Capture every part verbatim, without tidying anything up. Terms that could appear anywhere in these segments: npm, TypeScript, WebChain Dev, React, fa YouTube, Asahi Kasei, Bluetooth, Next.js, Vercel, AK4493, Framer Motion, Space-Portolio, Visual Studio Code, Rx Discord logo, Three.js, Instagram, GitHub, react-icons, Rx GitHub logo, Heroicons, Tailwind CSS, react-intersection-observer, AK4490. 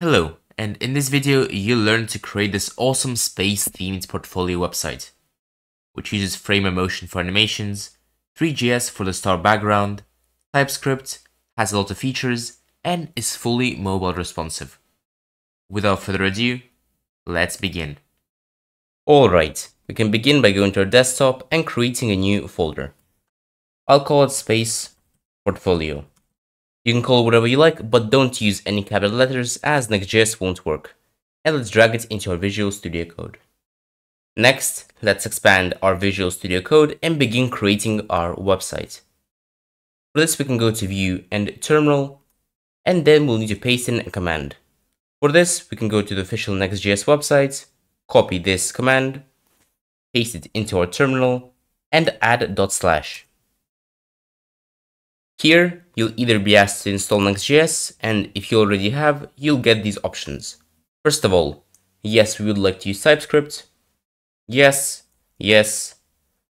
Hello, and in this video you'll learn to create this awesome space-themed portfolio website, which uses Framer Motion for animations, Three.js for the star background, TypeScript, has a lot of features, and is fully mobile responsive. Without further ado, let's begin. Alright, we can begin by going to our desktop and creating a new folder. I'll call it Space Portfolio. You can call it whatever you like, but don't use any capital letters as Next.js won't work. And let's drag it into our Visual Studio Code. Next, let's expand our Visual Studio Code and begin creating our website. For this, we can go to View and Terminal, and then we'll need to paste in a command. For this, we can go to the official Next.js website, copy this command, paste it into our terminal, and add dot slash. Here, you'll either be asked to install Next.js, and if you already have, you'll get these options. First of all, yes, we would like to use TypeScript, yes, yes,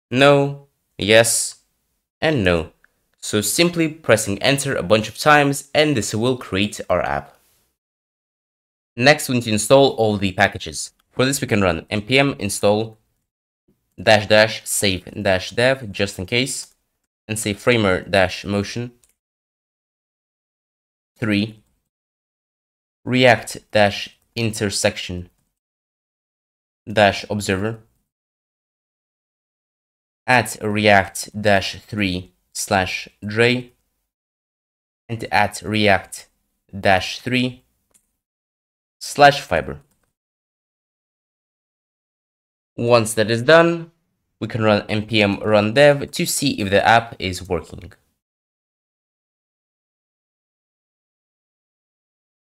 no, yes, and no. So simply pressing enter a bunch of times, and this will create our app. Next, we need to install all the packages. For this, we can run npm install dash dash save dash dev, just in case, and say framer dash motion three react dash intersection dash observer at react dash three slash dray and at react dash three slash fiber. Once that is done, we can run npm run dev to see if the app is working.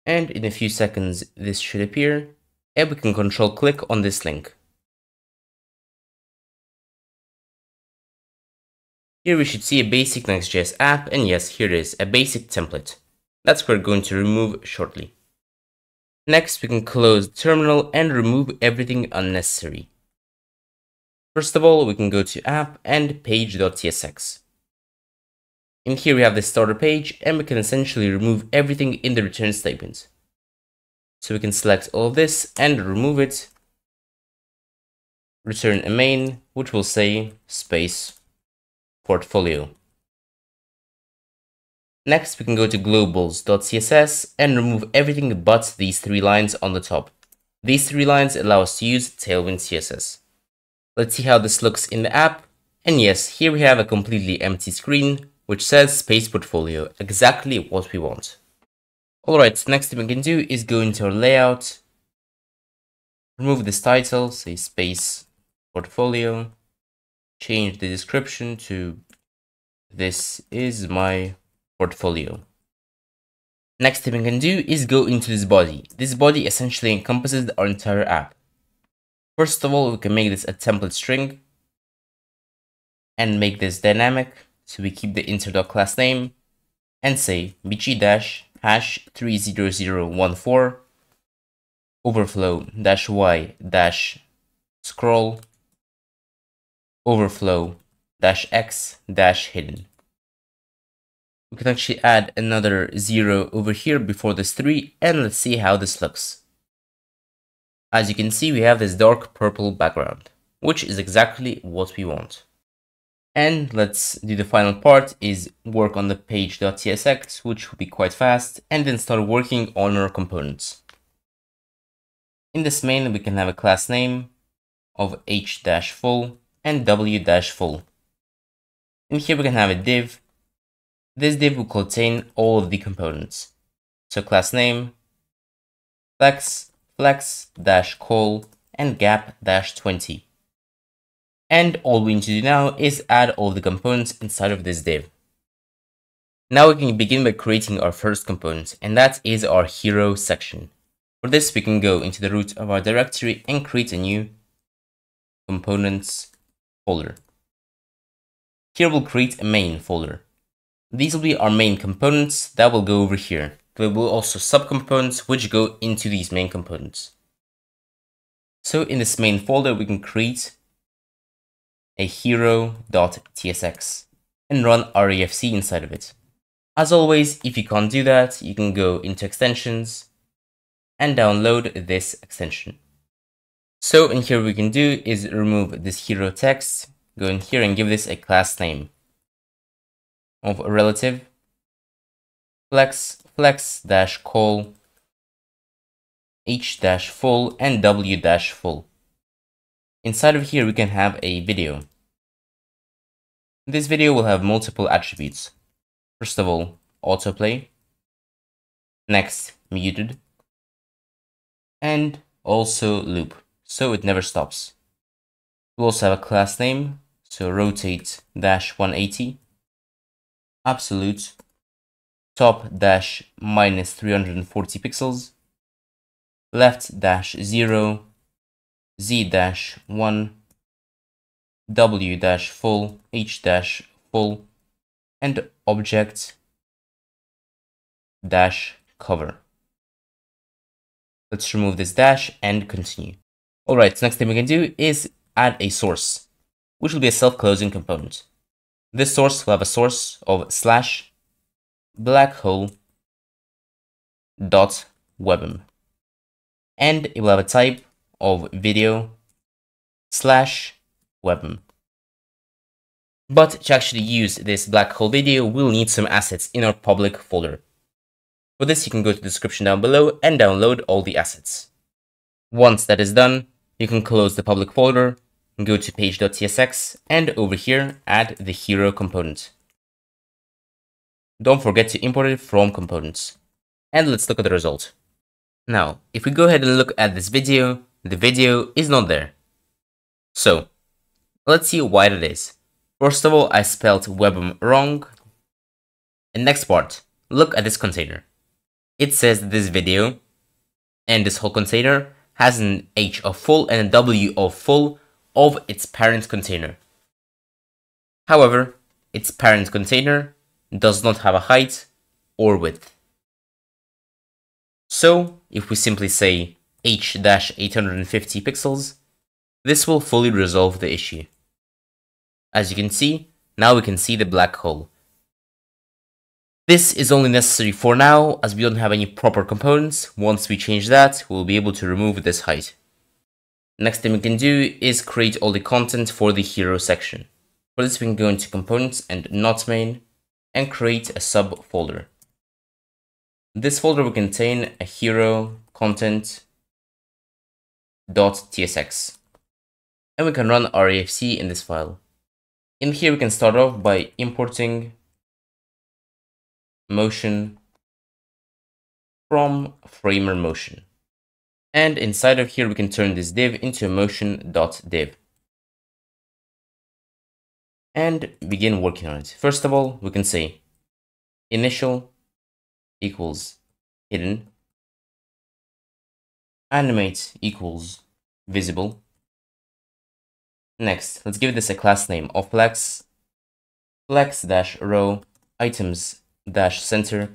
And in a few seconds, this should appear, and we can control click on this link. Here we should see a basic Next.js app, and yes, here it is, a basic template. That's what we're going to remove shortly. Next, we can close the terminal and remove everything unnecessary. First of all, we can go to app and page.tsx. In here we have the starter page, and we can essentially remove everything in the return statement. So we can select all of this and remove it. Return a main, which will say space portfolio. Next, we can go to globals.css and remove everything but these three lines on the top. These three lines allow us to use Tailwind C S S. Let's see how this looks in the app, and yes, here we have a completely empty screen, which says Space Portfolio, exactly what we want. Alright, next thing we can do is go into our layout, remove this title, say Space Portfolio, change the description to This is my portfolio. Next thing we can do is go into this body. This body essentially encompasses our entire app. First of all, we can make this a template string and make this dynamic, so we keep the inter.class name and say bg-hash three zero zero one four overflow-y-scroll overflow-x-hidden. We can actually add another zero over here before this three, and let's see how this looks. As you can see, we have this dark purple background, which is exactly what we want. And let's do the final part, is work on the page.tsx, which will be quite fast, and then start working on our components. In this main, we can have a class name of h-full and w-full. In here, we can have a div. This div will contain all of the components. So class name, flex, flex-col and gap-twenty. And all we need to do now is add all the components inside of this div. Now we can begin by creating our first component, and that is our hero section. For this, we can go into the root of our directory and create a new components folder. Here we'll create a main folder. These will be our main components that will go over here. There will also subcomponents which go into these main components. So in this main folder, we can create a hero.tsx and run refc inside of it. As always, if you can't do that, you can go into extensions, and download this extension. So in here we can do is remove this hero text, go in here and give this a class name of relative flex flex dash call h dash full and w dash full. Inside of here we can have a video. This video will have multiple attributes. First of all, autoplay, next muted, and also loop, so it never stops. We'll also have a class name, so rotate dash one eighty, absolute, top dash minus three hundred forty pixels, left dash zero, z dash one, w dash full, h dash full, and object dash cover. Let's remove this dash and continue. All right, so next thing we can do is add a source, which will be a self-closing component. This source will have a source of slash blackhole dot webm, and it will have a type of video slash webm. But to actually use this black hole video, we'll need some assets in our public folder. For this, you can go to the description down below and download all the assets. Once that is done, you can close the public folder, go to page.tsx, and over here, add the hero component. Don't forget to import it from components. And let's look at the result. Now, if we go ahead and look at this video, the video is not there. So, let's see why that is. First of all, I spelled webm wrong. And next part, look at this container. It says that this video and this whole container has an h of full and a w of full of its parent container. However, its parent container does not have a height or width. So if we simply say h dash eight hundred fifty pixels, this will fully resolve the issue. As you can see, now we can see the black hole. This is only necessary for now, as we don't have any proper components. Once we change that, we'll be able to remove this height. Next thing we can do is create all the content for the hero section. For this, we can go into components and not main, and create a subfolder. This folder will contain a hero content.tsx, and we can run R A F C in this file. In here, we can start off by importing motion from Framer Motion. And inside of here, we can turn this div into motion.div and begin working on it. First of all, we can say initial equals hidden, animate equals visible. Next, let's give this a class name of flex, flex-row, items-center,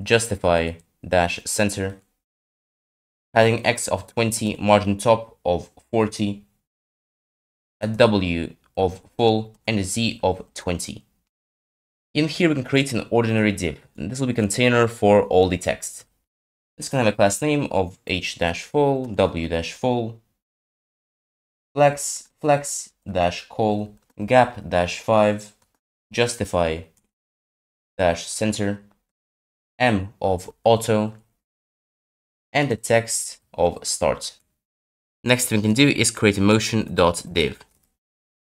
justify-center, padding x of twenty, margin top of forty, a w of full, and a z of twenty. In here, we can create an ordinary div, and this will be a container for all the text. This can have a class name of h-full, w-full, flex, flex dash call, gap dash five, justify dash center, m of auto, and the text of start. Next thing we can do is create a motion.div.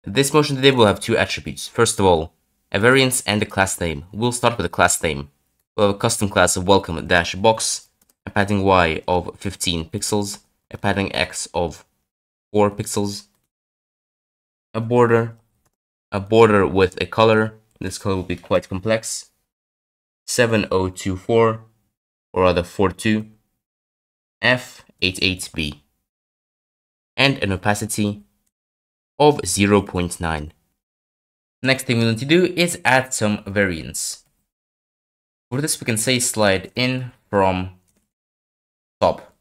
This motion.div will have two attributes. First of all, a variance and a class name. We'll start with a class name. We'll have a custom class of welcome dash box, a padding y of fifteen pixels, a padding x of four pixels, a border, a border with a color, this color will be quite complex, seven zero two four, or rather forty-two, F eighty-eight B, and an opacity of zero point nine. Next thing we need to do is add some variance. For this we can say slide in from top.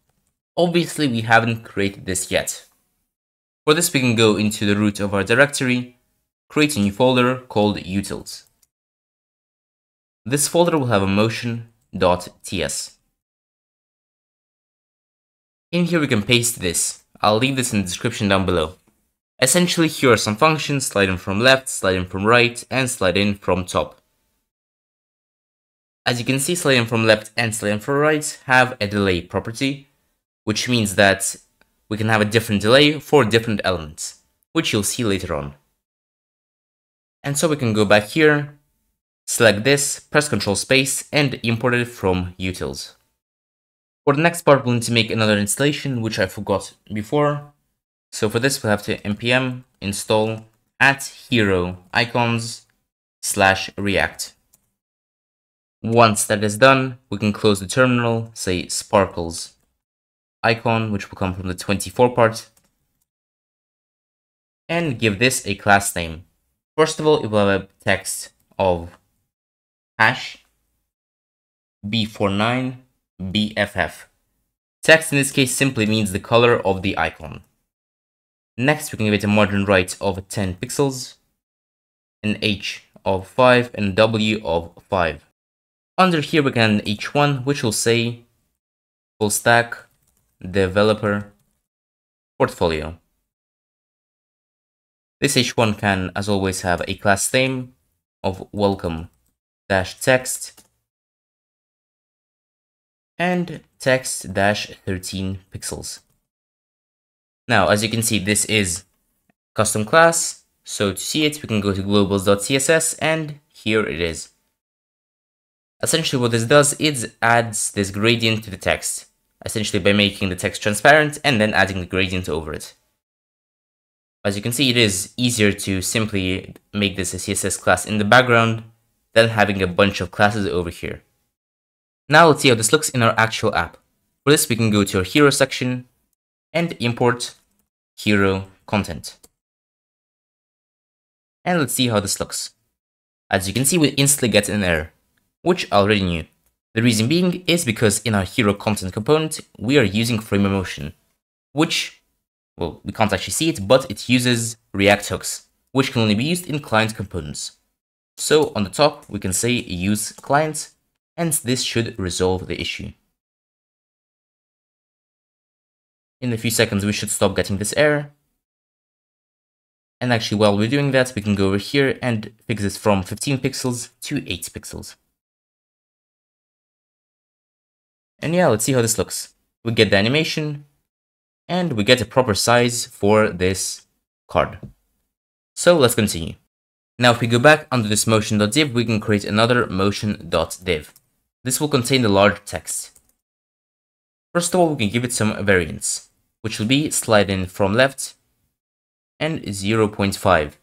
Obviously we haven't created this yet. For this, we can go into the root of our directory, create a new folder called utils. This folder will have a motion.ts. In here we can paste this. I'll leave this in the description down below. Essentially, here are some functions: slide in from left, slide in from right, and slide in from top. As you can see, slide in from left and slide in from right have a delay property, which means that we can have a different delay for different elements, which you'll see later on. And so we can go back here, select this, press Ctrl space, and import it from utils. For the next part, we'll need to make another installation, which I forgot before. So for this, we'll have to npm install at heroicons slash react. Once that is done, we can close the terminal, say sparkles icon, which will come from the twenty-four part, and give this a class name. First of all, it will have a text of hash b forty-nine B F F. Text in this case simply means the color of the icon. Next, we can give it a margin right of ten pixels, an H of five, and a W of five. Under here, we can H one, which will say full stack developer portfolio. This H one can, as always, have a class name of welcome-text and text thirteen pixels. Now, as you can see, this is custom class. So to see it, we can go to globals dot C S S, and here it is. Essentially, what this does is adds this gradient to the text, essentially by making the text transparent and then adding the gradient over it. As you can see, it is easier to simply make this a C S S class in the background than having a bunch of classes over here. Now let's see how this looks in our actual app. For this, we can go to our hero section and import hero content. And let's see how this looks. As you can see, we instantly get an error, which I already knew. The reason being is because in our hero content component, we are using Framer Motion, which, well, we can't actually see it, but it uses React hooks, which can only be used in client components. So on the top, we can say use client, and this should resolve the issue. In a few seconds, we should stop getting this error. And actually, while we're doing that, we can go over here and fix this from fifteen pixels to eight pixels. And yeah, let's see how this looks. We get the animation, and we get a proper size for this card. So let's continue. Now, if we go back under this motion.div, we can create another motion.div. This will contain the large text. First of all, we can give it some variance, which will be slide in from left and zero point five.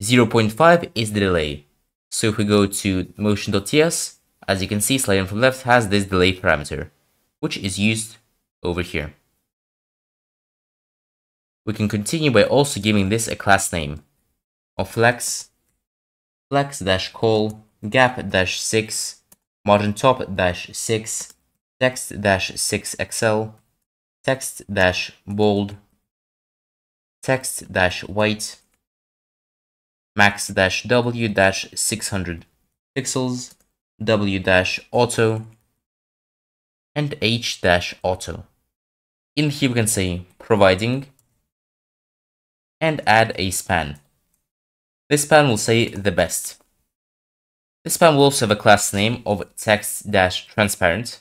zero point five is the delay. So if we go to motion.ts, as you can see, slide in from left has this delay parameter, which is used over here. We can continue by also giving this a class name of flex, flex-col, gap dash six, margin top dash six, text dash six X L, text-bold, text-white, max dash W dash six hundred pixels, W dash auto, and H dash auto. In here we can say providing and add a span. This span will say the best. This span will also have a class name of text-transparent.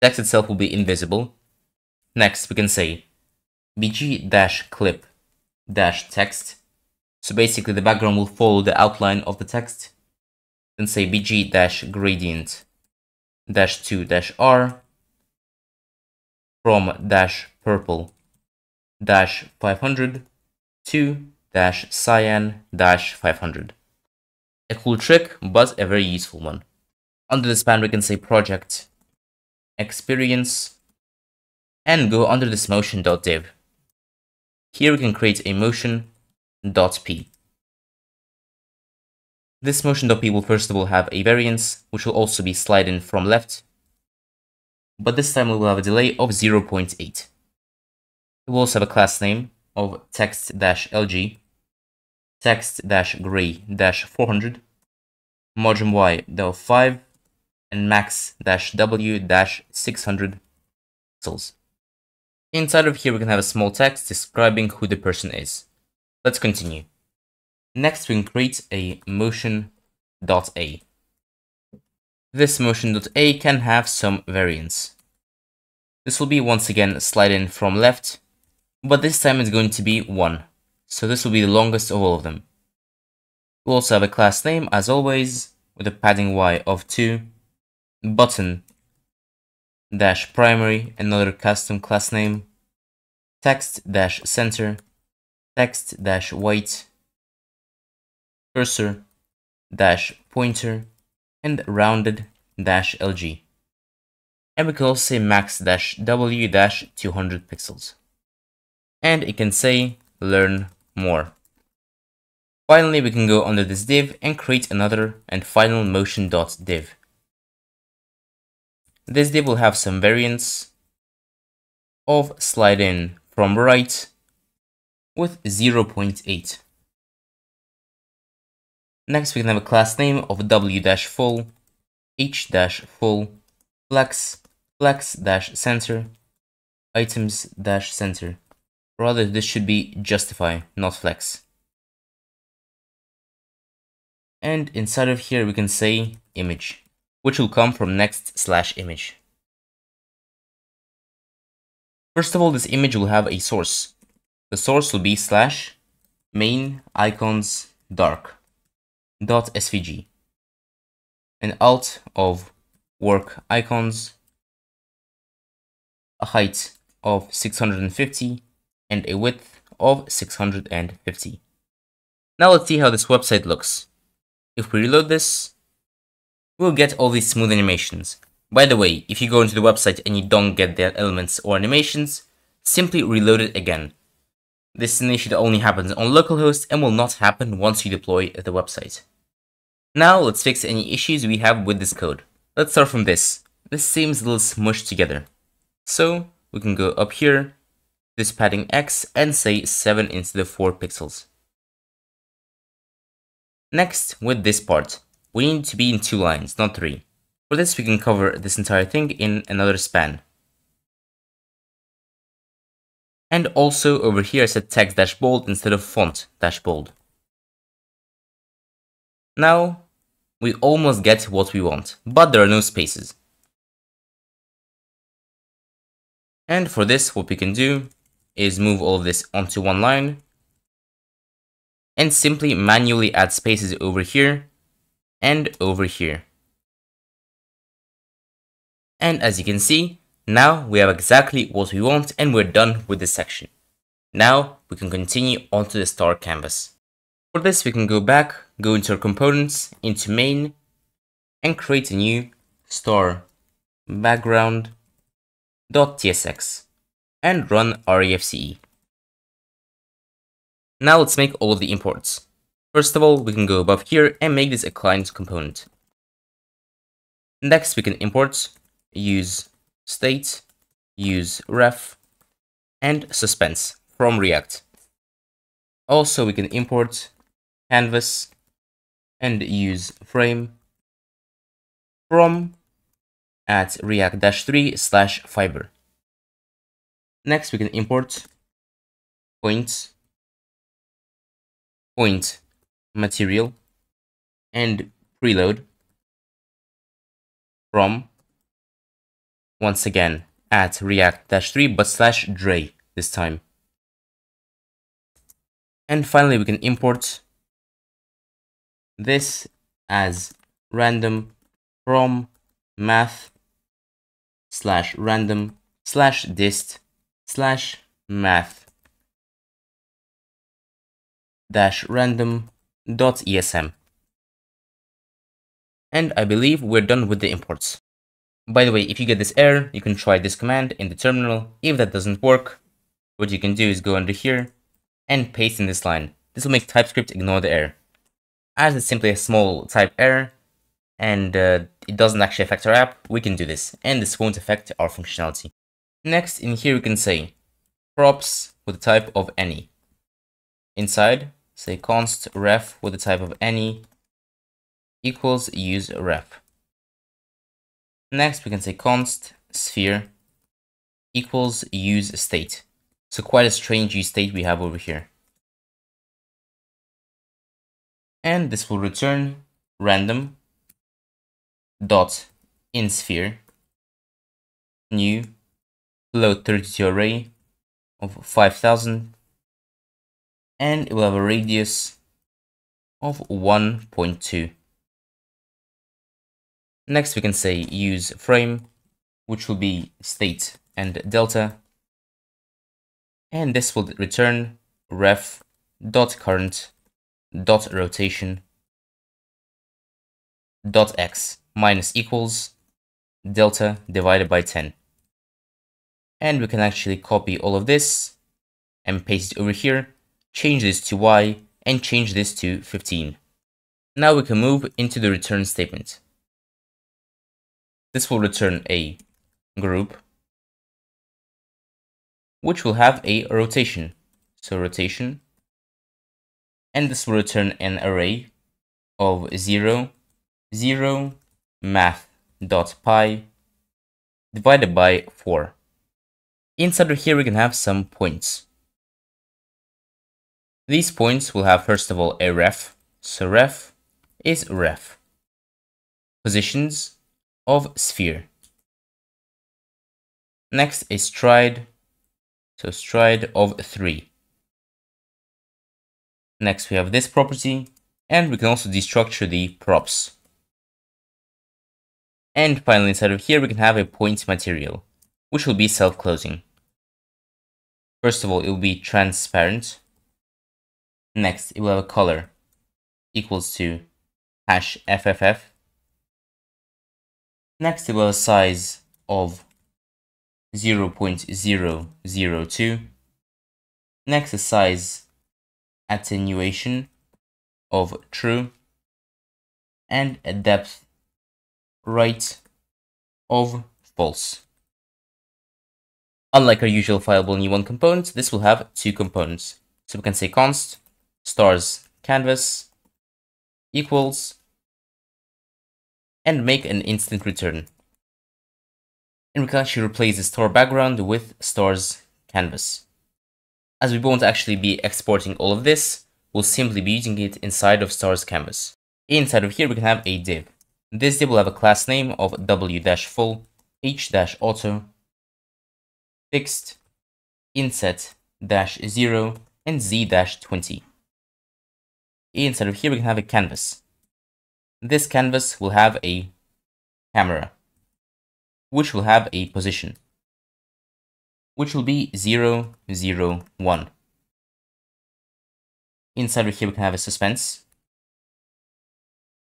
Text itself will be invisible. Next, we can say bg-clip-text. So basically the background will follow the outline of the text. Then say bg-gradient-two-r from-purple-five hundred to cyan-five hundred. A cool trick, but a very useful one. Under the span, we can say project experience and go under this motion.div. Here we can create a motion.p. This motion.p will first of all have a variance, which will also be slide in from left, but this time we will have a delay of zero point eight. It will also have a class name of text-lg, text-gray-four hundred, margin y of five, and max-w six hundred pixels. Inside of here, we can have a small text describing who the person is. Let's continue. Next, we can create a motion.a. This motion.a can have some variants. This will be once again slide in from left, but this time it's going to be one. So this will be the longest of all of them. We'll also have a class name as always with a padding y of two, button dash primary, another custom class name, text dash center, text dash weight, cursor dash pointer, and rounded dash L G. And we can also say max dash W dash two hundred pixels. And it can say learn more. Finally, we can go under this div and create another and final motion.div. This div will have some variants of slide in from right with zero point eight. Next, we can have a class name of w-full, h-full, flex, flex-center, items-center. Rather, this should be justify, not flex. And inside of here, we can say image, which will come from next slash image. First of all, this image will have a source. The source will be slash main icons dark. Dot svg, an alt of work icons, a height of six hundred fifty, and a width of six hundred fifty. Now let's see how this website looks. If we reload this, we'll get all these smooth animations. By the way, if you go into the website and you don't get the elements or animations, simply reload it again. This initially only happens on localhost and will not happen once you deploy the website. Now let's fix any issues we have with this code. Let's start from this. This seems a little smushed together. So we can go up here, this padding X, and say seven instead of four pixels. Next, with this part, we need to be in two lines, not three. For this, we can cover this entire thing in another span. And also over here I set text dash bold instead of font dash bold. Now we almost get what we want, but there are no spaces. And for this, what we can do is move all of this onto one line and simply manually add spaces over here and over here. And as you can see, now we have exactly what we want and we're done with this section. Now we can continue onto the star canvas. For this, we can go back, go into our components, into main, and create a new star background.tsx and run refce. Now let's make all of the imports. First of all, we can go above here and make this a client component. Next, we can import use state, use ref, and suspense from React. Also, we can import canvas and use frame from at react dash three slash fiber. Next, we can import point, point material and preload from once again, at react dash three, but slash dray this time. And finally, we can import this as random from math slash random slash dist slash math dash random dot esm. And I believe we're done with the imports. By the way, if you get this error, you can try this command in the terminal. If that doesn't work, what you can do is go under here and paste in this line. This will make TypeScript ignore the error, as it's simply a small type error and uh, it doesn't actually affect our app. We can do this and this won't affect our functionality. Next, in here we can say props with the type of any. Inside, say const ref with the type of any equals use ref. Next, we can say const sphere equals use state. So quite a strange use state we have over here. And this will return random dot in sphere new float thirty-two array of five thousand, and it will have a radius of one point two. Next we can say use frame, which will be state and delta, and this will return ref dot current dot rotation dot x minus equals delta divided by ten. And we can actually copy all of this and paste it over here, change this to y and change this to fifteen. Now we can move into the return statement. This will return a group which will have a rotation. So rotation, and this will return an array of zero, zero, math.py divided by four. Inside of here, we can have some points. These points will have, first of all, a ref. So ref is ref. Positions of sphere. Next is stride. So stride of three. Next, we have this property, and we can also destructure the props. And finally, inside of here, we can have a point material, which will be self-closing. First of all, it will be transparent. Next, it will have a color equals to hash F F F. Next, it will have a size of zero point zero zero two. Next, a size attenuation of true, and a depth right of false. Unlike our usual fileable new one component, this will have two components. So we can say const stars canvas equals and make an instant return. And we can actually replace the star background with stars canvas. As we won't actually be exporting all of this, we'll simply be using it inside of stars canvas. Inside of here, we can have a div. This div will have a class name of w-full, h-auto, fixed, inset-zero, and z twenty. Inside of here, we can have a canvas. This canvas will have a camera, which will have a position, which will be zero, zero, one. Inside of here, we can have a suspense.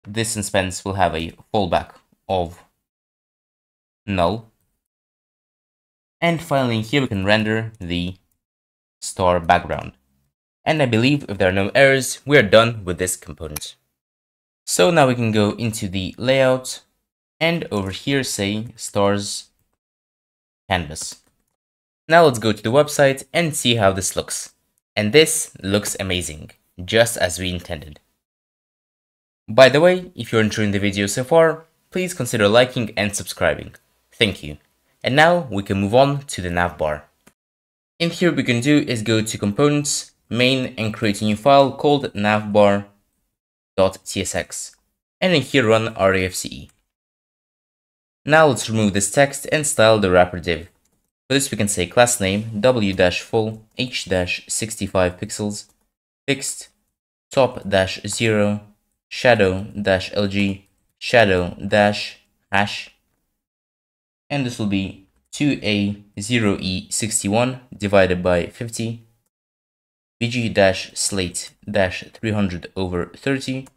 This suspense will have a fallback of null. And finally, here we can render the star background. And I believe if there are no errors, we are done with this component. So now we can go into the layout and over here say stars canvas. Now let's go to the website and see how this looks. And this looks amazing, just as we intended. By the way, if you're enjoying the video so far, please consider liking and subscribing. Thank you. And now we can move on to the navbar. In here what we can do is go to components, main, and create a new file called navbar.tsx. And in here run rafce. Now let's remove this text and style the wrapper div. For this we can say class name w-full h-sixty-five pixels fixed top-zero shadow-lg shadow-hash, and this will be two A zero E sixty-one divided by fifty bg-slate-three hundred over thirty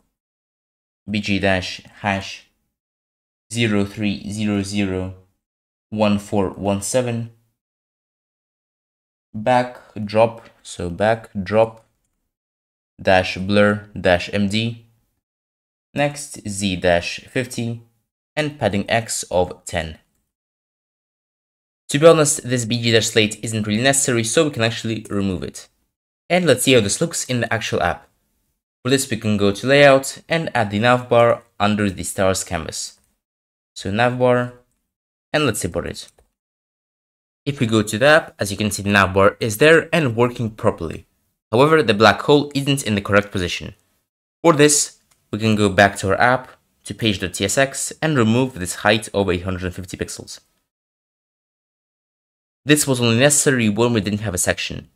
bg-hash zero three zero zero one four one seven backdrop, so backdrop dash blur dash md, next z dash fifty and padding x of ten. To be honest, this bg dash slate isn't really necessary, so we can actually remove it. And let's see how this looks in the actual app. For this we can go to layout and add the navbar under the stars canvas. So navbar, and let's import it. If we go to the app, as you can see, the navbar is there and working properly. However, the black hole isn't in the correct position. For this, we can go back to our app, to page.tsx, and remove this height of eight hundred fifty pixels. This was only necessary when we didn't have a section.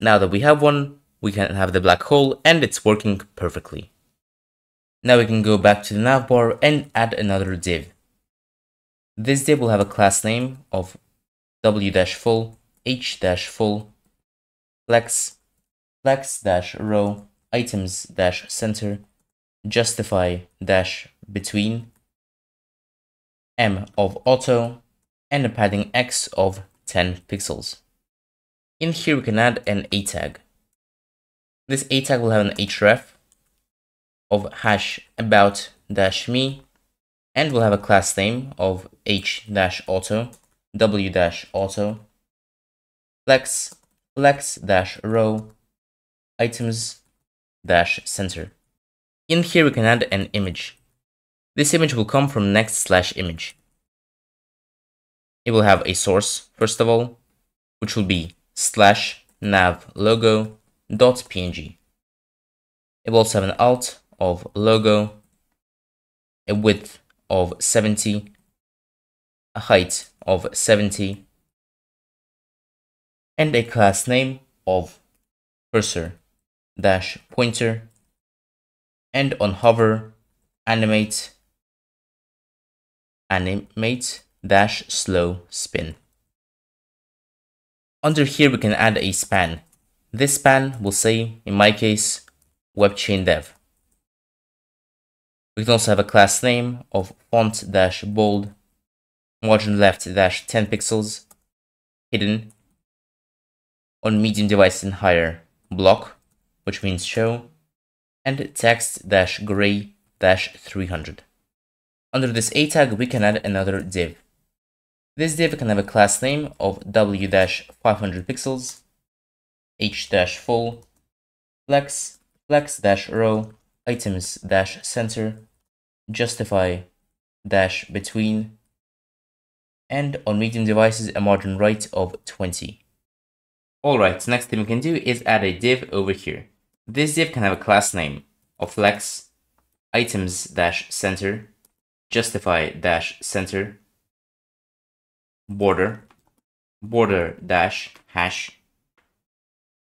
Now that we have one, we can have the black hole and it's working perfectly. Now we can go back to the navbar and add another div. This div will have a class name of w-full, h-full, flex, flex-row, items-center, justify-between, m of auto, and a padding x of ten pixels. In here we can add an a tag. This a tag will have an href of hash about dash me, and we'll have a class name of h dash auto, w dash auto, flex, flex dash row, items dash center. In here we can add an image. This image will come from next slash image. It will have a source, first of all, which will be slash nav logo dot png. It will also have an alt of logo, a width of seventy, a height of seventy, and a class name of cursor dash pointer, and on hover animate animate dash slow spin. Under here we can add a span. This span will say, in my case, WebChain Dev. We can also have a class name of font-bold, margin left-ten pixels, hidden, on medium device and higher block, which means show, and text-gray-three hundred. Under this a tag, we can add another div. This div can have a class name of w-five hundred pixels, h-full, flex, flex-row, items-center, justify-between, and on medium devices a margin right of twenty. Alright, next thing we can do is add a div over here. This div can have a class name of flex, items-center, justify-center, border, border-hash,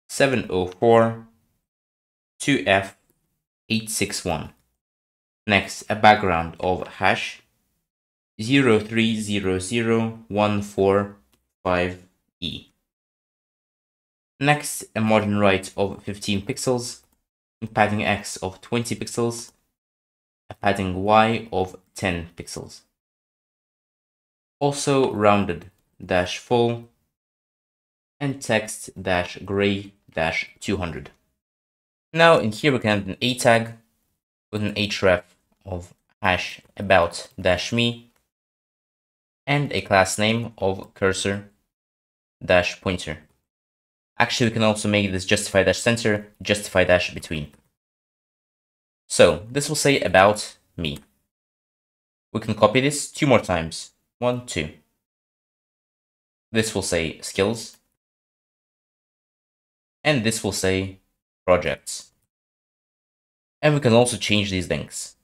seven oh four, two f, eight six one. Next, a background of hash zero three zero zero one four five e. Next, a margin right of fifteen pixels, a padding x of twenty pixels, a padding y of ten pixels. Also rounded dash full and text dash gray dash two hundred. Now in here we can add an a tag with an href of hash about dash me and a class name of cursor dash pointer. Actually, we can also make this justify dash center, justify dash between. So this will say about me. We can copy this two more times. One, two. This will say skills. And this will say projects. And we can also change these links.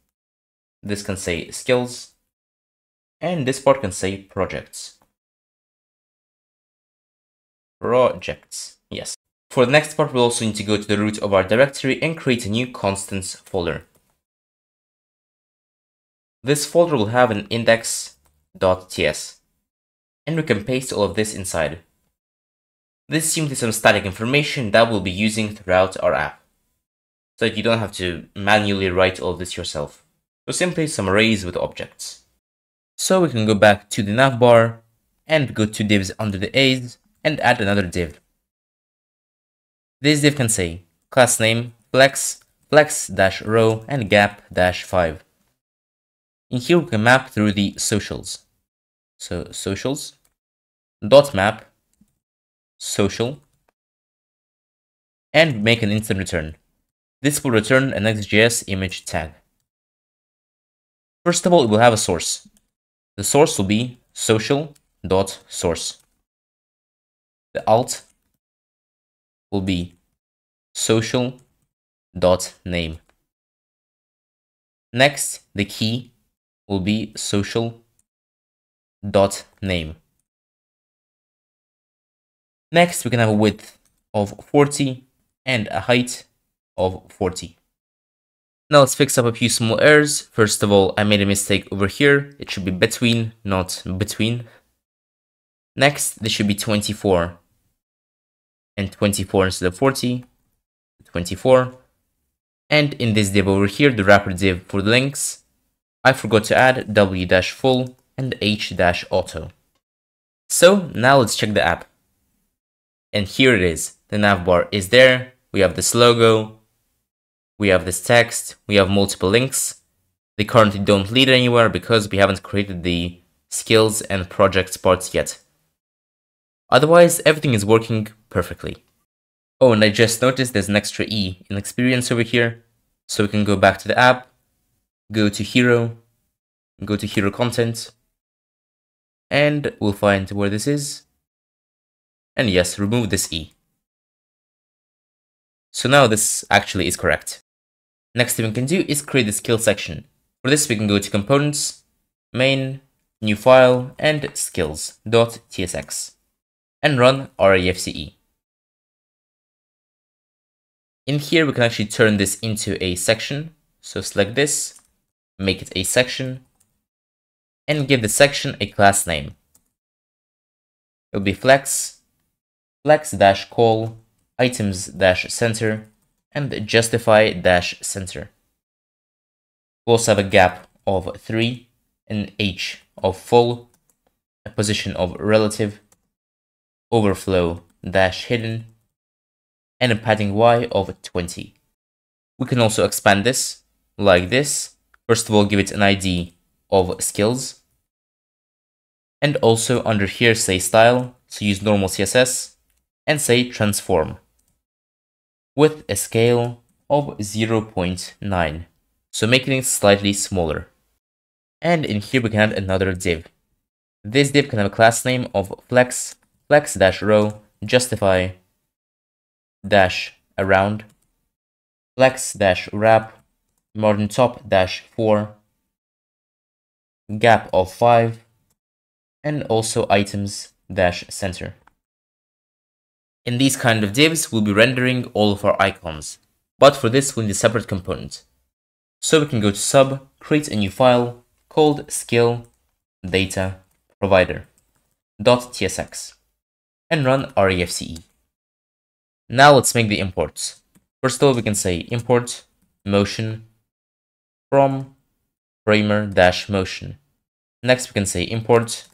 This can say skills, and this part can say projects. Projects, yes. For the next part, we'll also need to go to the root of our directory and create a new constants folder. This folder will have an index.ts, and we can paste all of this inside. This is simply some static information that we'll be using throughout our app, so that you don't have to manually write all of this yourself. So simply some arrays with objects. So we can go back to the navbar and go to divs under the A's and add another div. This div can say class name flex, flex-row, and gap-five. In here we can map through the socials. So socials dot map social, and make an instant return. This will return a Next.js image tag. First of all, it will have a source. The source will be social.source. The alt will be social dot name. Next, the key will be social dot name. Next, we can have a width of forty and a height of forty. Now let's fix up a few small errors. First of all, I made a mistake over here. It should be between, not between. Next, this should be twenty-four and twenty-four instead of forty, twenty-four. And in this div over here, the wrapper div for the links, I forgot to add w-full and h-auto. So now let's check the app. And here it is. The navbar is there. We have this logo. We have this text. We have multiple links. They currently don't lead anywhere because we haven't created the skills and projects parts yet. Otherwise, everything is working perfectly. Oh, and I just noticed there's an extra E in experience over here. So we can go back to the app, go to hero, go to hero content, and we'll find where this is. And yes, remove this E. So now this actually is correct. Next thing we can do is create the skill section. For this, we can go to components, main, new file, and skills.tsx, and run refce. In here, we can actually turn this into a section. So select this, make it a section, and give the section a class name. It'll be flex, flex-call, items-center, and justify-center. We'll also have a gap of three, an h of full, a position of relative, overflow-hidden, and a padding y of twenty. We can also expand this like this. First of all, give it an I D of skills. And also under here, say style, so use normal C S S and say transform with a scale of zero point nine. So making it slightly smaller. And in here, we can add another div. This div can have a class name of flex, flex-row, justify, dash around, flex dash wrap, margin top dash four, gap of five, and also items dash center. In these kind of divs, we'll be rendering all of our icons, but for this, we'll need a separate component. So we can go to sub, create a new file called skill data provider dot tsx, and run refce. Now let's make the imports. First of all, we can say import motion from framer-motion. Next, we can say import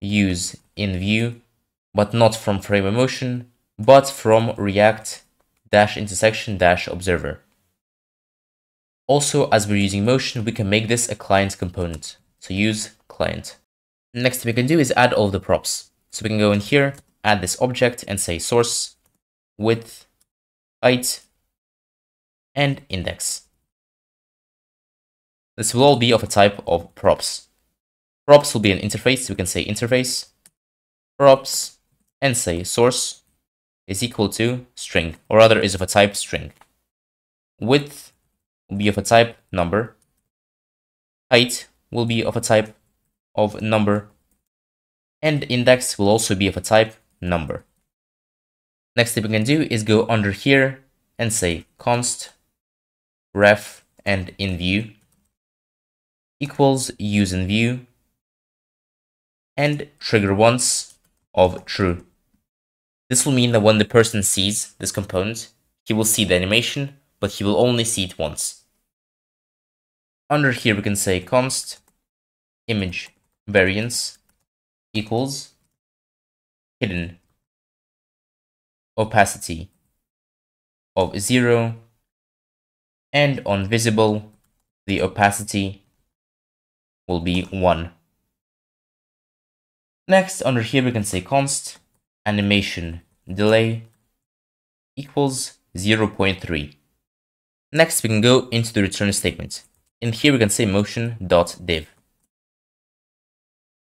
use in view, but not from framer motion, but from react-intersection-observer. Also, as we're using motion, we can make this a client component. So use client. Next thing we can do is add all the props. So we can go in here, add this object and say source, width, height, and index. This will all be of a type of props. Props will be an interface, so we can say interface, props, and say source is equal to string, or rather is of a type string. Width will be of a type number. Height will be of a type of number. And index will also be of a type number. Next thing we can do is go under here and say const ref and in view equals use in view and trigger once of true. This will mean that when the person sees this component, he will see the animation, but he will only see it once. Under here, we can say const image variance equals hidden opacity of zero, and on visible, the opacity will be one. Next, under here, we can say const animation delay equals zero point three. Next, we can go into the return statement. In here, we can say motion.div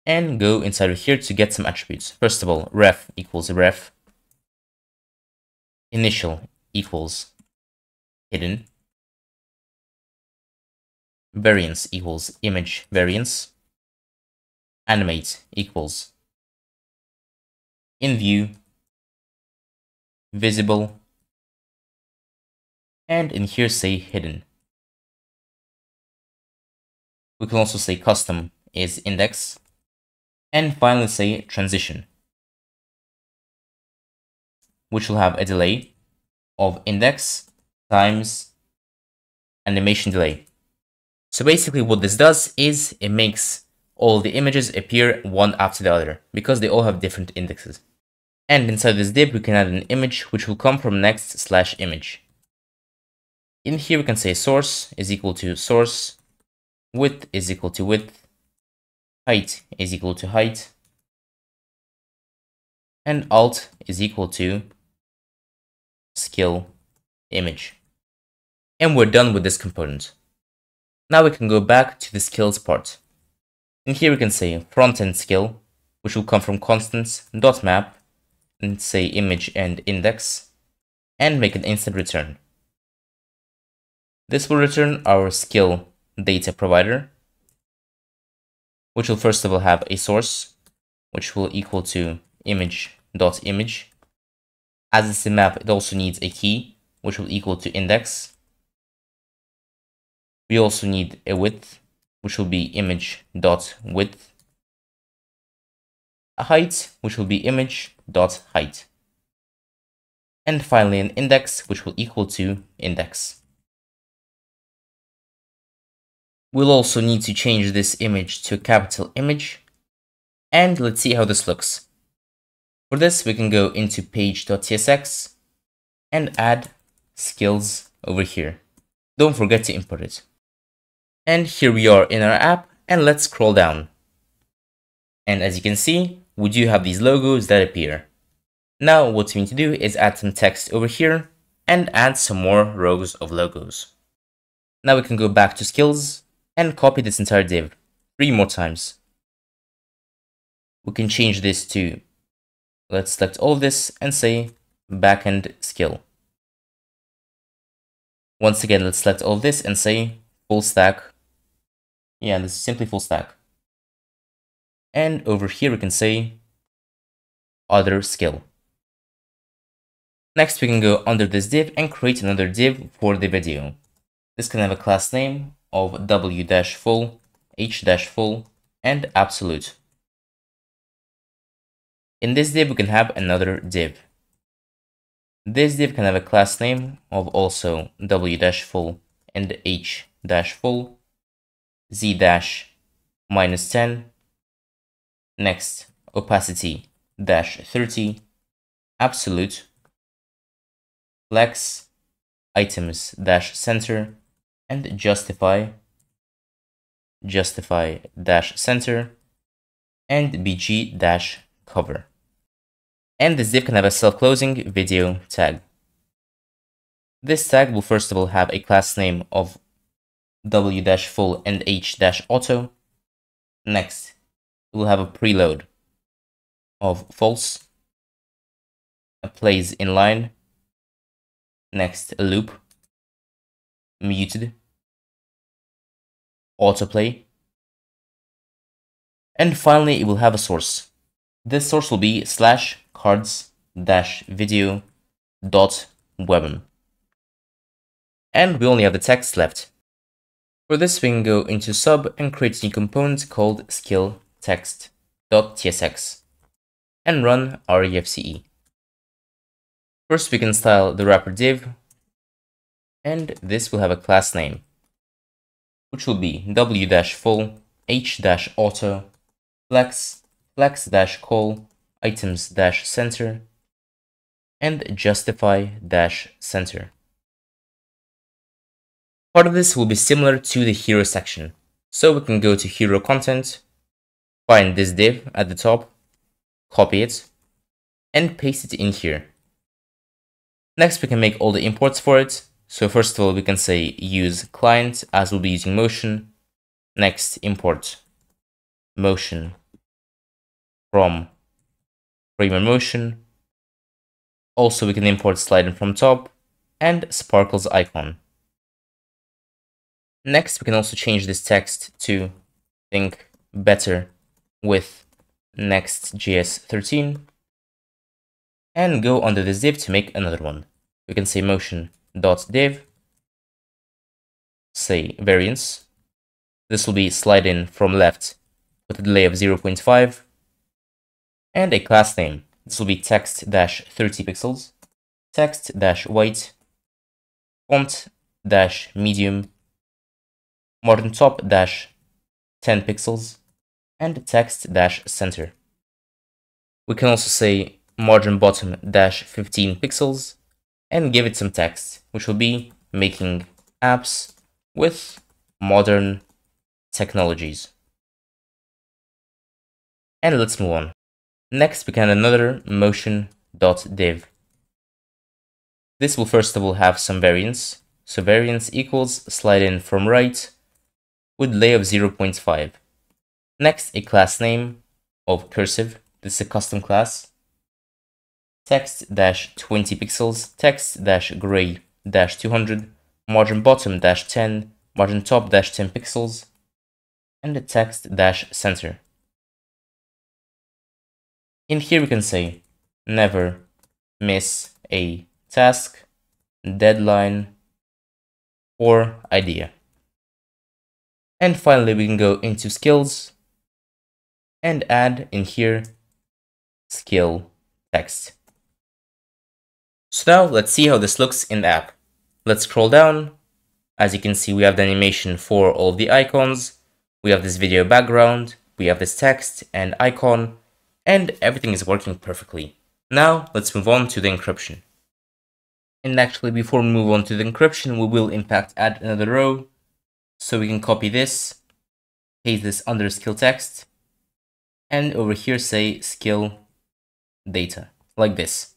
and go inside of here to get some attributes. First of all, ref equals ref initial equals hidden, variance equals image variance, animate equals in view, visible, and in here say hidden. We can also say custom is index, and finally say transition, which will have a delay of index times animation delay. So basically what this does is it makes all the images appear one after the other because they all have different indexes. And inside this div, we can add an image which will come from next slash image. In here, we can say source is equal to source, width is equal to width, height is equal to height, and alt is equal to scale image. And we're done with this component. Now we can go back to the skills part. In here we can say frontend skill, which will come from constants.map, and say image and index, and make an instant return. This will return our skill data provider, which will first of all have a source, which will equal to image.image. As it's a map, it also needs a key, which will equal to index. We also need a width, which will be image.width, a height, which will be image.height, and finally an index, which will equal to index. We'll also need to change this image to a capital image, and let's see how this looks. For this, we can go into page.tsx and add skills over here. Don't forget to import it. And here we are in our app, and let's scroll down. And as you can see, we do have these logos that appear. Now what we need to do is add some text over here and add some more rows of logos. Now we can go back to skills and copy this entire div three more times. We can change this to, let's select all this and say backend skill. Once again, let's select all this and say full stack. Yeah, this is simply full stack. And over here, we can say other skill. Next, we can go under this div and create another div for the video. This can have a class name of w-full, h-full, and absolute. In this div, we can have another div. This div can have a class name of also w-full and h-full, z-minus ten, next opacity dash thirty, absolute, flex, items dash center, and justify, justify dash center, and bg dash cover. And this div can have a self-closing video tag. This tag will first of all have a class name of w-full and h-auto. Next, it will have a preload of false, a plays inline, next a loop, muted, autoplay, and finally it will have a source. This source will be slash cards dash video dot webm. And we only have the text left. For this, we can go into sub and create a new component called skill text.tsx and run refce. First, we can style the wrapper div, and this will have a class name, which will be w-full, h-auto, flex, flex-call, items-center, and justify-center. Part of this will be similar to the hero section, so we can go to hero content, find this div at the top, copy it, and paste it in here. Next, we can make all the imports for it. So first of all, we can say use client, as we'll be using motion. Next, import motion from Framer Motion, Also, we can import sliding from top and sparkles icon. Next, we can also change this text to think better with Next.js thirteen and go under this div to make another one. We can say motion.div, say variance. This will be sliding from left with a delay of zero point five and a class name. This will be text dash thirty pixels, text dash white, font dash medium, margin top dash ten pixels, and text dash center. We can also say margin bottom dash fifteen pixels and give it some text, which will be making apps with modern technologies. And let's move on. Next, we can add another motion.div. This will first of all have some variance. So variance equals slide in from right with delay of zero point five. Next, a class name of cursive. This is a custom class. Text dash twenty pixels, text dash gray dash two hundred, margin bottom dash ten, margin top dash ten pixels, and the text dash center. In here we can say never miss a task, deadline, or idea. And finally we can go into skills and add in here skill text. So now let's see how this looks in the app. Let's scroll down. As you can see, we have the animation for all the icons. We have this video background. We have this text and icon. And everything is working perfectly. Now let's move on to the encryption. And actually, before we move on to the encryption, we will in fact add another row. So we can copy this, paste this under skill text, and over here say skill data, like this.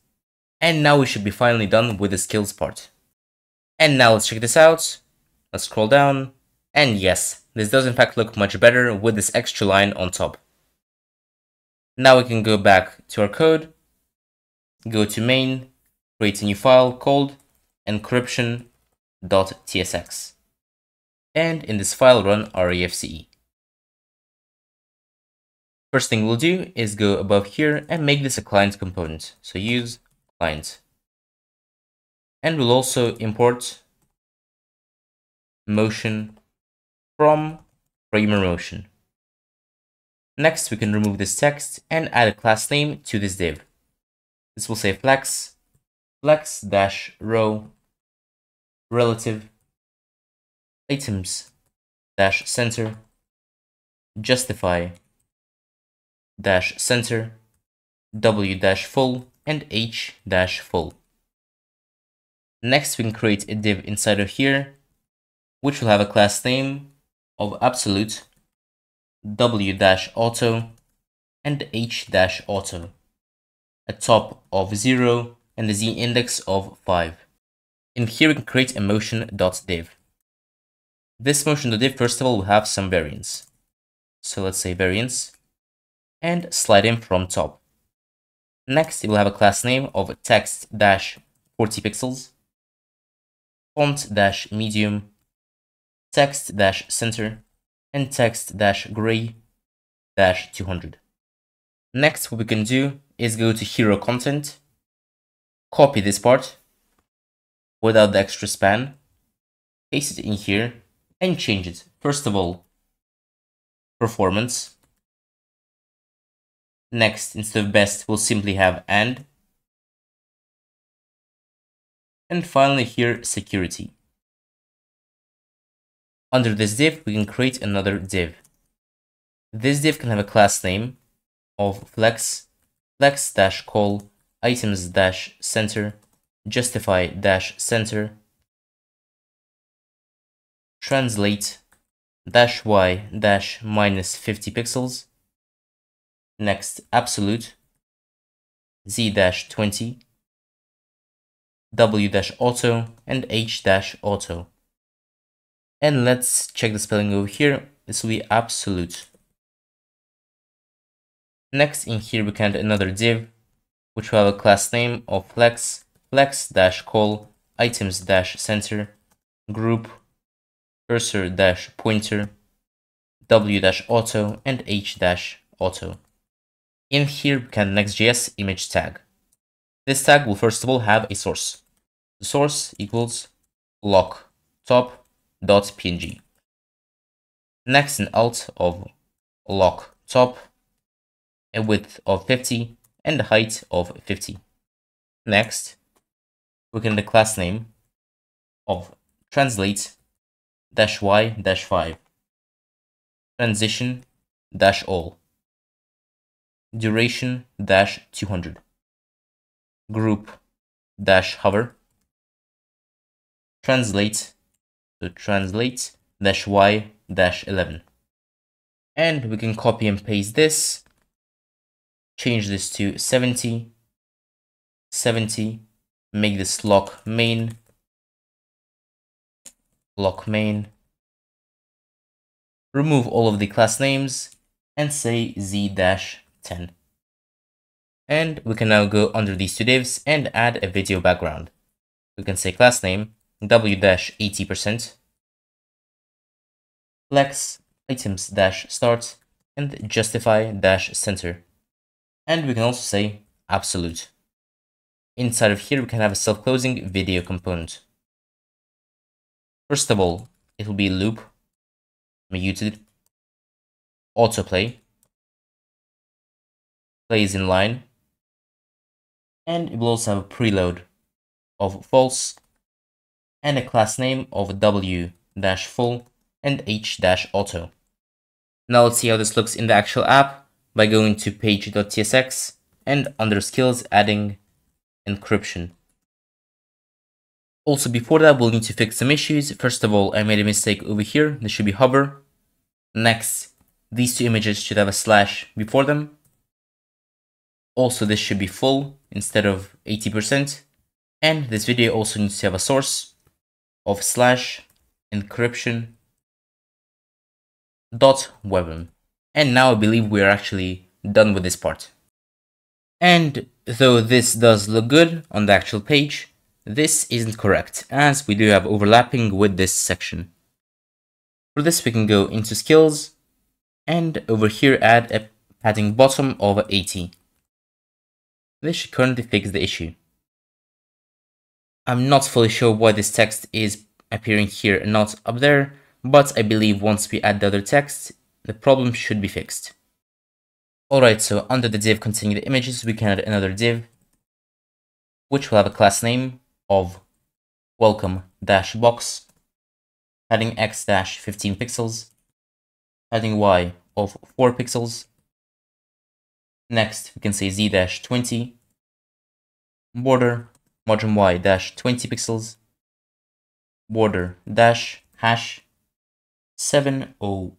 And now we should be finally done with the skills part. And now let's check this out. Let's scroll down. And yes, this does in fact look much better with this extra line on top. Now we can go back to our code, go to main, create a new file called encryption.tsx, and in this file run refce. First thing we'll do is go above here and make this a client component, so use client. And we'll also import motion from Framer Motion. Next, we can remove this text and add a class name to this div. This will say flex, flex-row, relative, items-center, justify-center, w-full, and h-full. Next, we can create a div inside of here, which will have a class name of absolute, w-auto, and h-auto, a top of zero and a z index of five. In here we can create a motion.div. This motion.div first of all will have some variance. So let's say variance and slide in from top. Next it will have a class name of text dash forty pixels, font dash medium, text dash center, and text dash gray dash two hundred. Next, what we can do is go to hero content, copy this part without the extra span, paste it in here, and change it. First of all, performance. Next, instead of best, we'll simply have and. And finally here, security. Under this div, we can create another div. This div can have a class name of flex, flex-call, items-center, justify-center, translate-y-minus fifty pixels, next absolute, z-twenty, w-auto, and h-auto. And let's check the spelling over here. This will be absolute. Next, in here we can add another div which will have a class name of flex, flex-call, items-center, group, cursor-pointer, w-auto, and h-auto. In here, we can Next.js image tag. This tag will first of all have a source. The source equals lock top dot png. Next, an alt of lock top, a width of fifty, and a height of fifty. Next, we can the class name of translate dash y dash five, transition dash all, duration dash two hundred, group dash hover, translate to translate dash y dash eleven. And we can copy and paste this, change this to seventy, seventy, make this lock main, lock main, remove all of the class names and say z dash ten. And we can now go under these two divs and add a video background. We can say class name w-eighty percent, flex items-start, and justify-center. And we can also say absolute. Inside of here, we can have a self-closing video component. First of all, it will be loop, muted, autoplay, plays in line, and it will also have a preload of false and a class name of w-full and h-auto. Now let's see how this looks in the actual app by going to page.tsx and under skills adding encryption. Also before that, we'll need to fix some issues. First of all, I made a mistake over here. This should be hover. Next, these two images should have a slash before them. Also, this should be full instead of eighty percent. And this video also needs to have a source of slash encryption dot webm. And now I believe we are actually done with this part. And though this does look good on the actual page, this isn't correct, as we do have overlapping with this section. For this, we can go into skills and over here add a padding bottom of eighty. This should currently fix the issue. I'm not fully sure why this text is appearing here and not up there, but I believe once we add the other text, the problem should be fixed. Alright, so under the div containing the images, we can add another div, which will have a class name of welcome-box, padding x-fifteen pixels, padding y of four pixels. Next, we can say z-twenty, border, margin y dash twenty pixels, border dash hash seven oh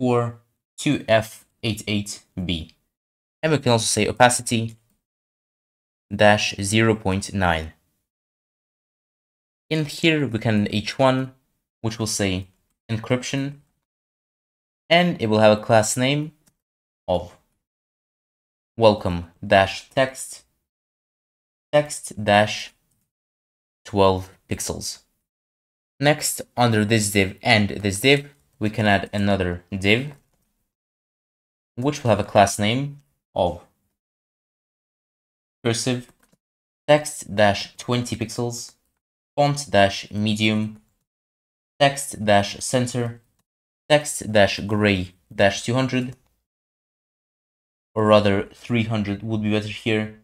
four two f eight eight b. And we can also say opacity dash zero point nine. In here we can h one, which will say encryption, and it will have a class name of welcome dash text, text dash twelve pixels. Next, under this div and this div, we can add another div, which will have a class name of cursive text dash twenty pixels, font dash medium, text dash center, text dash gray dash two hundred, or rather three hundred would be better here.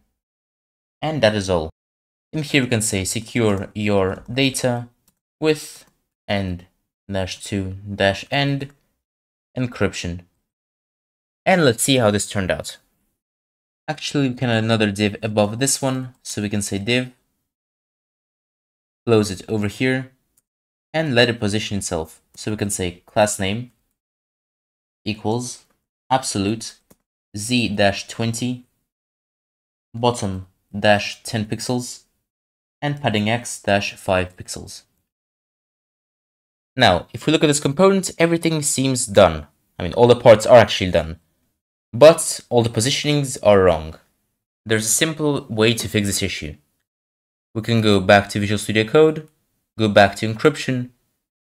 And that is all. In here we can say secure your data with end dash two dash end encryption. And let's see how this turned out. Actually, we can add another div above this one, so we can say div, close it over here, and let it position itself. So we can say class name equals absolute z dash twenty, bottom dash ten pixels, and padding x dash five pixels. Now, if we look at this component, everything seems done. I mean, all the parts are actually done, but all the positionings are wrong. There's a simple way to fix this issue. We can go back to Visual Studio Code, go back to encryption,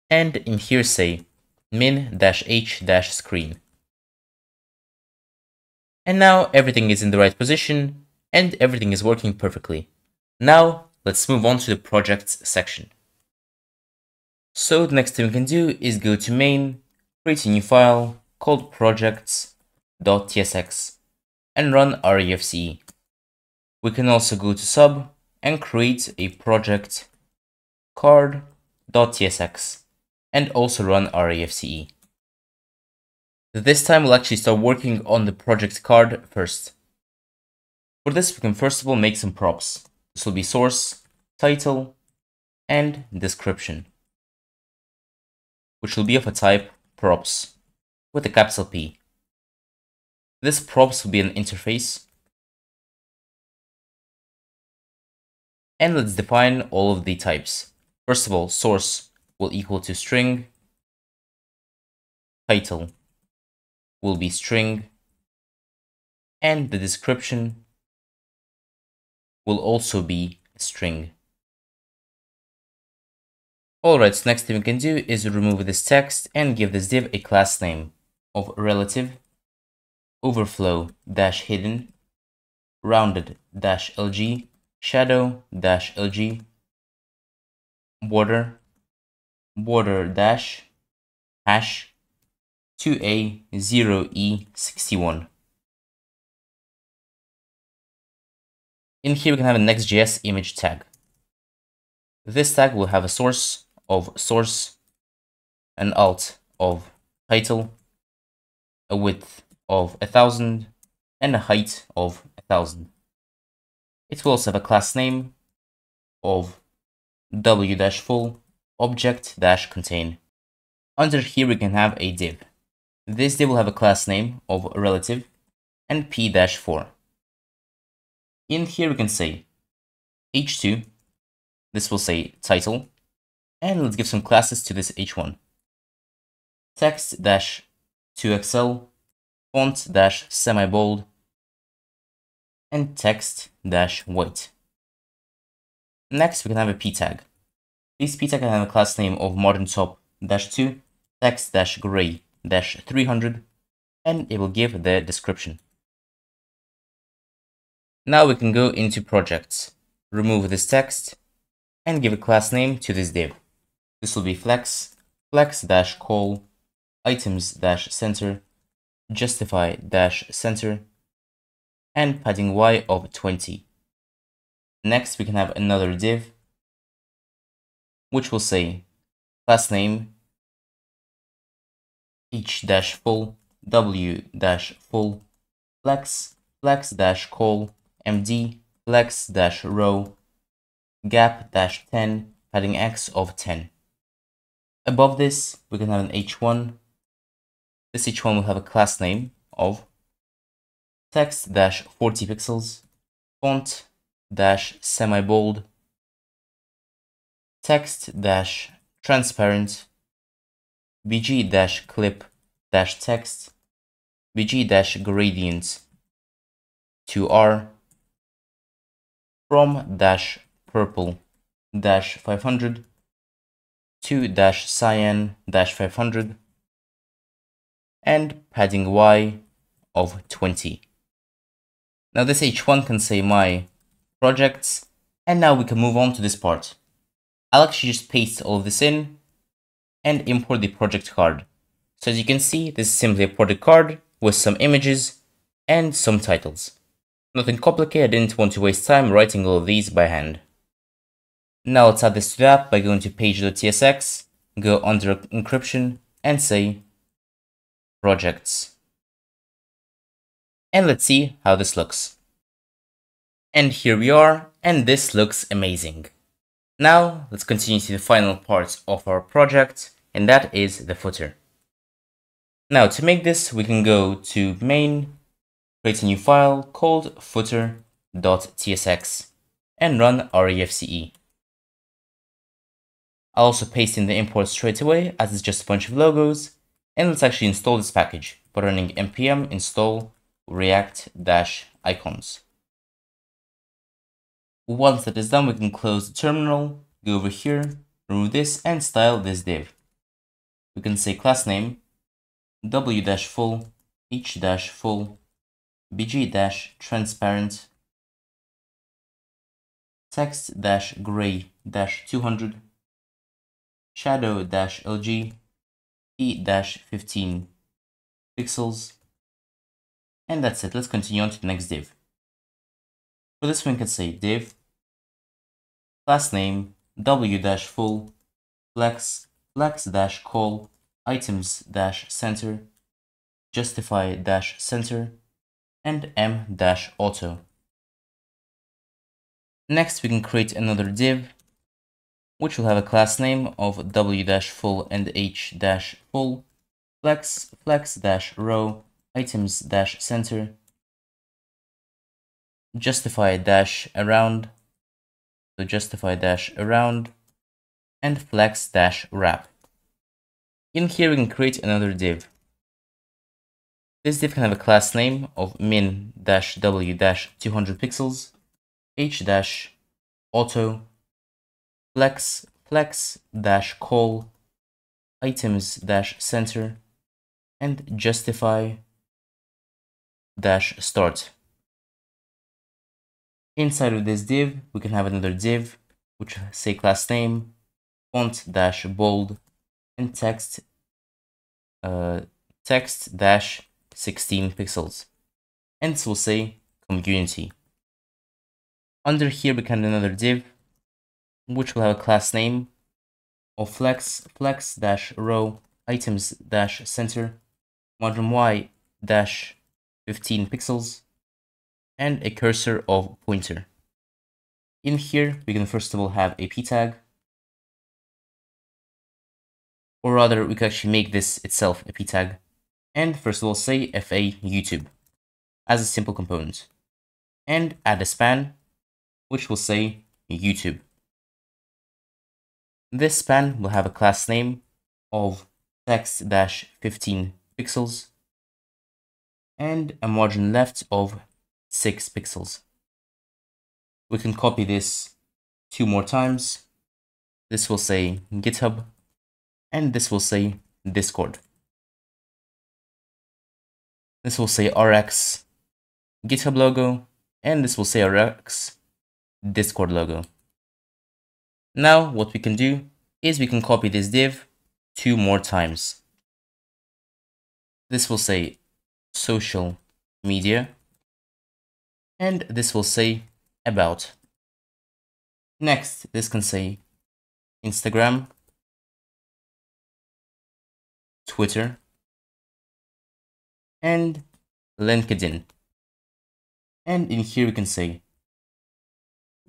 and in here say min dash h dash screen. And now everything is in the right position and everything is working perfectly. Now let's move on to the projects section. So the next thing we can do is go to main, create a new file called projects dot t s x and run refce. We can also go to sub and create a project card dot t s x and also run refce. This time we'll actually start working on the project card first. For this, we can first of all make some props. This will be source, title, and description, which will be of a type props with a capital P. This props will be an interface. And let's define all of the types. First of all, source will equal to string, title will be string, and the description will also be string. Alright, so next thing we can do is remove this text and give this div a class name of relative overflow dash hidden rounded dash lg shadow dash lg border border dash hash two A zero E sixty-one. In here we can have a Next.js image tag. This tag will have a source of source, an alt of title, a width of one thousand, and a height of one thousand. It will also have a class name of w-full object-contain. Under here we can have a div. This div will have a class name of relative and p dash four. In here we can say h two, this will say title, and let's give some classes to this h one. Text dash two X L, font dash semi bold, and text dash white. Next we can have a p tag. This p tag can have a class name of modern top dash two, text dash gray dash three hundred, and it will give the description. Now we can go into projects, remove this text, and give a class name to this div. This will be flex, flex-call, items-center, justify-center, and padding y of twenty. Next we can have another div, which will say class name h-full, w-full, flex, flex-call, md, flex-row, gap dash ten, padding x of ten. Above this, we can have an h one. This h one will have a class name of text dash forty pixels, font dash semi bold, text dash transparent, bg-clip-text, bg-gradient two R, from-purple-five hundred, two-cyan-five hundred, and padding y of twenty. Now this h one can say my projects, and now we can move on to this part. I'll actually just paste all of this in and import the project card. So as you can see, this is simply a project card with some images and some titles. Nothing complicated, I didn't want to waste time writing all of these by hand. Now let's add this to the app by going to page dot t s x, go under encryption and say projects. And let's see how this looks. And here we are, and this looks amazing. Now, let's continue to the final part of our project, and that is the footer. Now, to make this, we can go to main, create a new file called footer dot t s x, and run refce. I'll also paste in the import straight away, as it's just a bunch of logos, and let's actually install this package by running npm install react-icons. Once that is done, we can close the terminal, go over here, remove this, and style this div. We can say class name w-full, h-full, bg-transparent, text-gray-two hundred, shadow-lg, e-fifteen pixels. And that's it. Let's continue on to the next div. For this one, we can say div class name w-full, flex, flex-col, items-center, justify-center, and m-auto. Next, we can create another div, which will have a class name of w-full and h-full, flex, flex-row, items-center, justify-around, so justify-around, and flex-wrap. In here, we can create another div. This div can have a class name of min-w-two hundred pixels, h-auto, flex, flex-col, items-center, and justify-start. Inside of this div, we can have another div, which will say class name, font-bold, and text, uh, text-sixteen pixels. And this will say community. Under here, we can have another div, which will have a class name of flex, flex-row, items-center, margin y-fifteen pixels, and a cursor of pointer. In here, we can first of all have a p tag, or rather, we can actually make this itself a p tag, and first of all say fa YouTube as a simple component, and add a span, which will say YouTube. This span will have a class name of text-fifteen pixels, and a margin left of six pixels. We can copy this two more times. This will say GitHub, and this will say Discord. This will say Rx GitHub logo, and this will say Rx Discord logo. Now what we can do is we can copy this div two more times. This will say social media, and this will say about. Next, this can say Instagram, Twitter, and LinkedIn. And in here we can say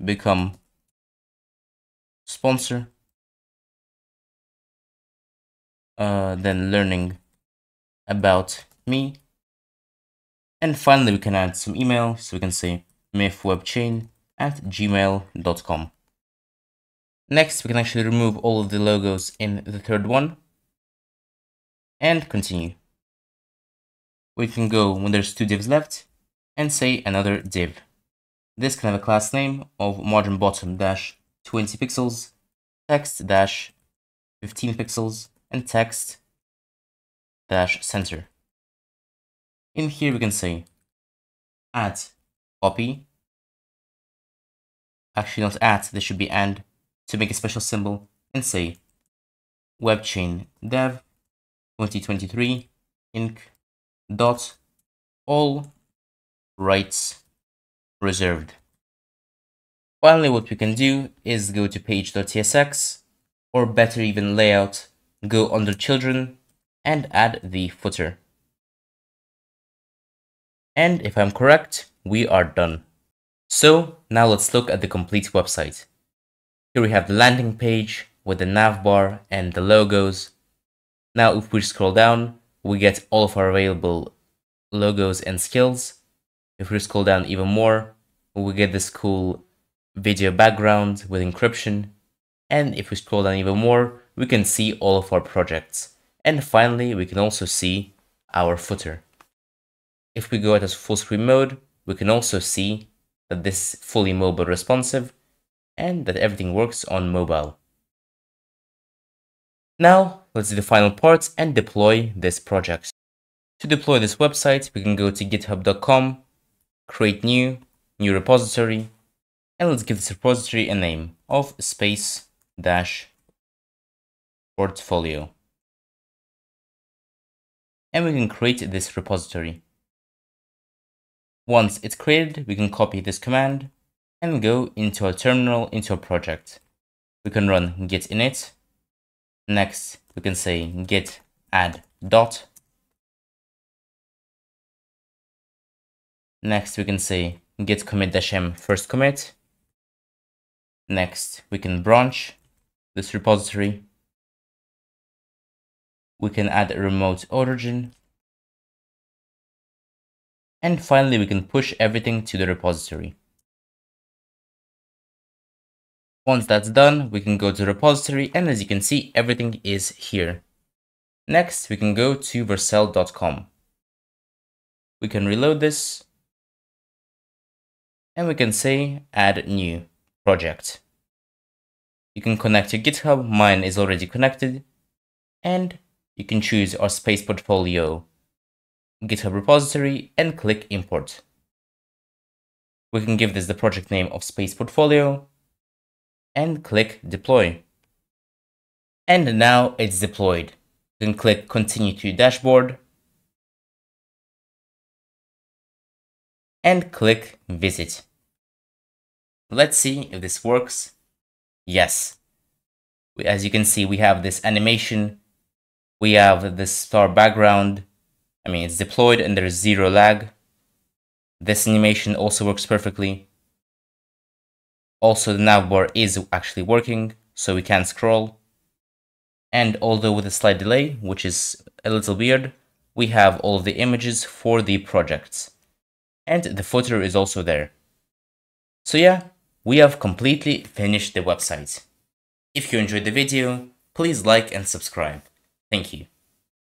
become sponsor, uh, then learning about me. And finally, we can add some email, so we can say mifwebchain at gmail dot com. Next, we can actually remove all of the logos in the third one and continue. We can go when there's two divs left and say another div. This can have a class name of margin bottom dash twenty pixels, text dash fifteen pixels, and text dash center. In here, we can say add copy. Actually, not at, there should be and, to make a special symbol, and say WebChain Dev twenty twenty-three inc dot all rights reserved. Finally, what we can do is go to page.tsx, or better even layout, go under children and add the footer. And if I'm correct, we are done. So now let's look at the complete website. Here we have the landing page with the navbar and the logos. Now if we scroll down, we get all of our available logos and skills. If we scroll down even more, we get this cool video background with encryption. And if we scroll down even more, we can see all of our projects. And finally, we can also see our footer. If we go at a full screen mode, we can also see that this is fully mobile responsive and that everything works on mobile. Now let's do the final parts and deploy this project. To deploy this website, we can go to github dot com, create new, new repository, and let's give this repository a name of space dash portfolio. And we can create this repository. Once it's created, we can copy this command and go into our terminal, into our project. We can run git init. Next, we can say git add dot. Next, we can say git commit-m first commit. Next, we can branch this repository. We can add a remote origin. And finally, we can push everything to the repository. Once that's done, we can go to the repository, and as you can see, everything is here. Next, we can go to vercel dot com. We can reload this, and we can say add new project. You can connect to GitHub, mine is already connected, and you can choose our space portfolio GitHub repository and click import. We can give this the project name of space portfolio and click deploy. And now it's deployed. You can click continue to dashboard and click visit. Let's see if this works. Yes. As you can see, we have this animation. We have this star background. I mean, it's deployed and there is zero lag. This animation also works perfectly. Also, the navbar is actually working, so we can scroll. And although with a slight delay, which is a little weird, we have all of the images for the projects. And the footer is also there. So yeah, we have completely finished the website. If you enjoyed the video, please like and subscribe. Thank you.